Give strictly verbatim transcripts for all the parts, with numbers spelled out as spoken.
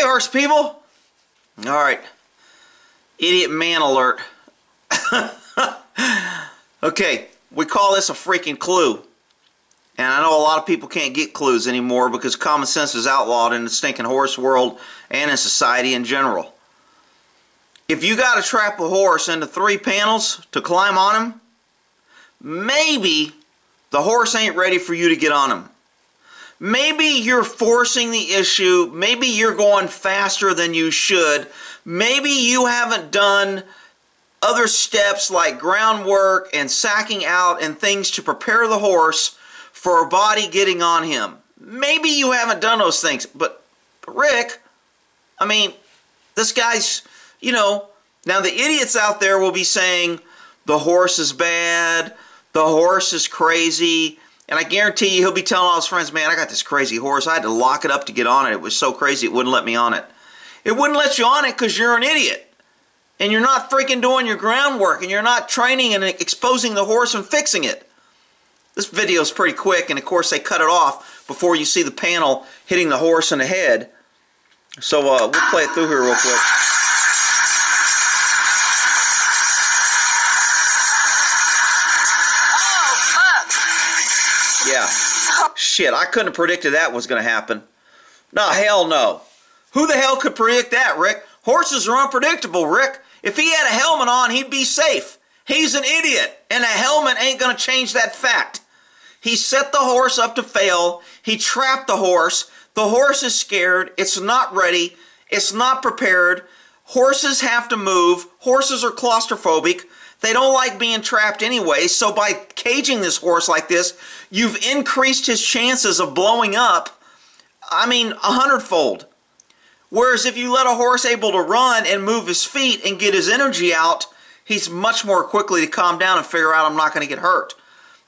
Hey, horse people! Alright. Idiot man alert. Okay, we call this a freaking clue. And I know a lot of people can't get clues anymore because common sense is outlawed in the stinking horse world and in society in general. If you gotta trap a horse into three panels to climb on him, maybe the horse ain't ready for you to get on him. Maybe you're forcing the issue. Maybe you're going faster than you should. Maybe you haven't done other steps like groundwork and sacking out and things to prepare the horse for a body getting on him. Maybe you haven't done those things. But, but Rick, I mean, this guy's, you know, now the idiots out there will be saying the horse is bad, the horse is crazy, and I guarantee you he'll be telling all his friends, man, I got this crazy horse. I had to lock it up to get on it. It was so crazy it wouldn't let me on it. It wouldn't let you on it because you're an idiot. And you're not freaking doing your groundwork, and you're not training and exposing the horse and fixing it. This video is pretty quick, and of course they cut it off before you see the panel hitting the horse in the head. So uh, we'll play it through here real quick. Yeah. Shit, I couldn't have predicted that was going to happen. No, hell no. Who the hell could predict that, Rick? Horses are unpredictable, Rick. If he had a helmet on, he'd be safe. He's an idiot, and a helmet ain't going to change that fact. He set the horse up to fail. He trapped the horse. The horse is scared. It's not ready. It's not prepared. Horses have to move. Horses are claustrophobic. They don't like being trapped anyway, so by caging this horse like this, you've increased his chances of blowing up, I mean, a hundredfold. Whereas if you let a horse able to run and move his feet and get his energy out, he's much more quickly to calm down and figure out I'm not going to get hurt.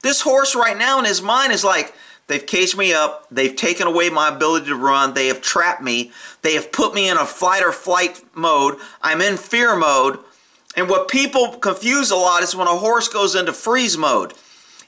This horse right now in his mind is like, they've caged me up, they've taken away my ability to run, they have trapped me, they have put me in a fight or flight mode, I'm in fear mode. And what people confuse a lot is when a horse goes into freeze mode.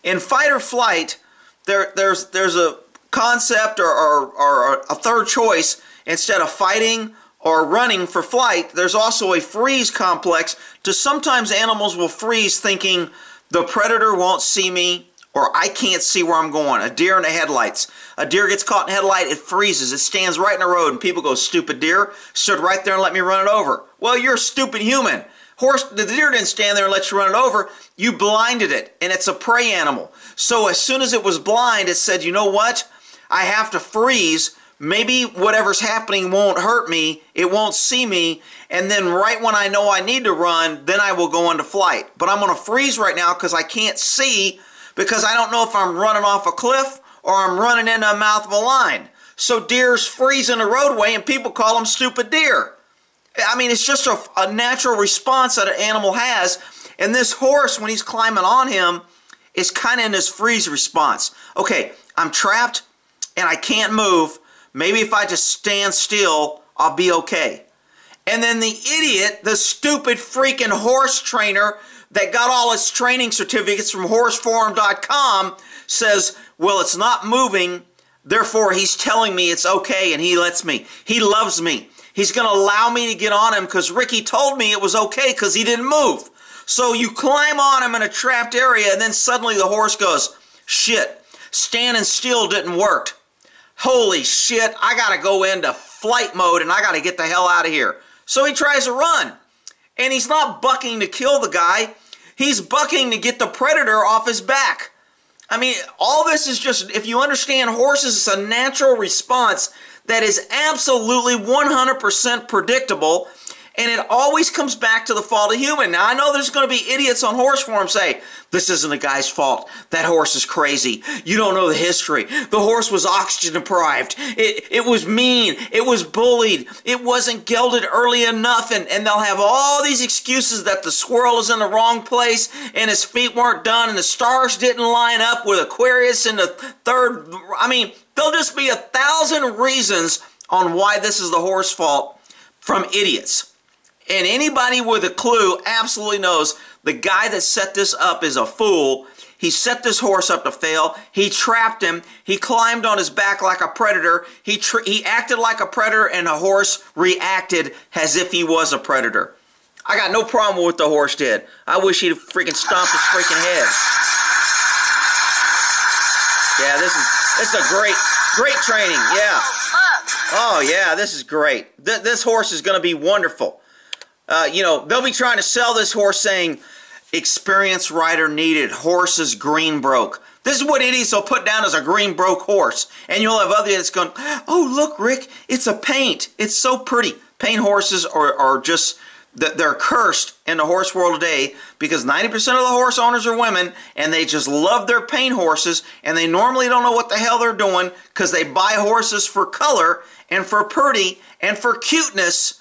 In fight or flight, there, there's, there's a concept or, or, or a third choice. Instead of fighting or running for flight, there's also a freeze complex. To sometimes animals will freeze thinking, the predator won't see me, or I can't see where I'm going. A deer in the headlights. A deer gets caught in a headlight, it freezes. It stands right in the road, and people go, stupid deer, stood right there and let me run it over. Well, you're a stupid human. Horse, the deer didn't stand there and let you run it over. You blinded it, and it's a prey animal. So as soon as it was blind, it said, you know what? I have to freeze. Maybe whatever's happening won't hurt me. It won't see me. And then right when I know I need to run, then I will go into flight. But I'm going to freeze right now because I can't see, because I don't know if I'm running off a cliff or I'm running into the mouth of a line. So deers freeze in the roadway, and people call them stupid deer. I mean, it's just a, a natural response that an animal has. And this horse, when he's climbing on him, is kind of in this freeze response. Okay, I'm trapped and I can't move. Maybe if I just stand still, I'll be okay. And then the idiot, the stupid freaking horse trainer that got all his training certificates from horse forum dot com says, well, it's not moving, therefore he's telling me it's okay and he lets me. He loves me. He's going to allow me to get on him because Ricky told me it was okay because he didn't move. So you climb on him in a trapped area, and then suddenly the horse goes, shit, standing still didn't work. Holy shit, I got to go into flight mode and I got to get the hell out of here. So he tries to run, and he's not bucking to kill the guy. He's bucking to get the predator off his back. I mean, all this is just, if you understand horses, it's a natural response that is absolutely one hundred percent predictable, and it always comes back to the fault of human. Now, I know there's going to be idiots on horse forum say, this isn't the guy's fault. That horse is crazy. You don't know the history. The horse was oxygen deprived. It, it was mean. It was bullied. It wasn't gelded early enough, and, and they'll have all these excuses that the squirrel is in the wrong place, and his feet weren't done, and the stars didn't line up with Aquarius in the third. I mean, there'll just be a thousand reasons on why this is the horse's fault from idiots. And anybody with a clue absolutely knows the guy that set this up is a fool. He set this horse up to fail. He trapped him. He climbed on his back like a predator. He, tr he acted like a predator, and the horse reacted as if he was a predator. I got no problem with what the horse did. I wish he'd freaking stomped his freaking head. Yeah, this is this is a great, great training. Yeah. Oh, yeah, this is great. Th this horse is going to be wonderful. Uh, you know, they'll be trying to sell this horse saying, experienced rider needed, horse is green broke. This is what idiots will put down as a green broke horse. And you'll have others that's going, oh, look, Rick, it's a paint. It's so pretty. Paint horses are, are just, they're cursed in the horse world today because ninety percent of the horse owners are women and they just love their paint horses and they normally don't know what the hell they're doing because they buy horses for color and for pretty and for cuteness.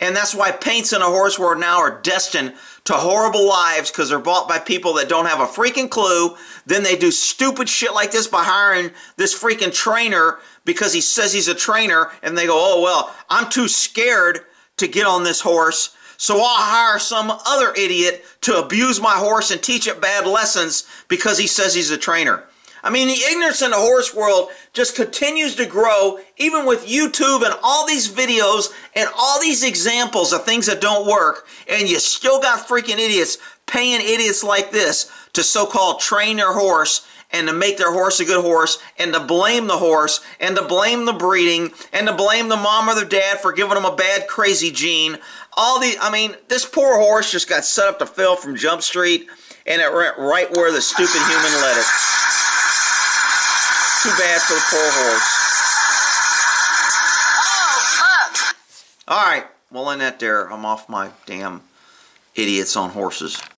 And that's why paints in the horse world now are destined to horrible lives because they're bought by people that don't have a freaking clue. Then they do stupid shit like this by hiring this freaking trainer because he says he's a trainer and they go, oh, well, I'm too scared to get on this horse, so I'll hire some other idiot to abuse my horse and teach it bad lessons because he says he's a trainer. I mean, the ignorance in the horse world just continues to grow, even with YouTube and all these videos and all these examples of things that don't work, and you still got freaking idiots paying idiots like this to so-called train their horse and to make their horse a good horse and to blame the horse and to blame the breeding and to blame the mom or the dad for giving them a bad crazy gene. All the, I mean, this poor horse just got set up to fail from Jump Street, and it went right where the stupid human led it. Too bad for the poor horse. Oh, fuck. All right, well, in that there, I'm off my damn idiots on horses.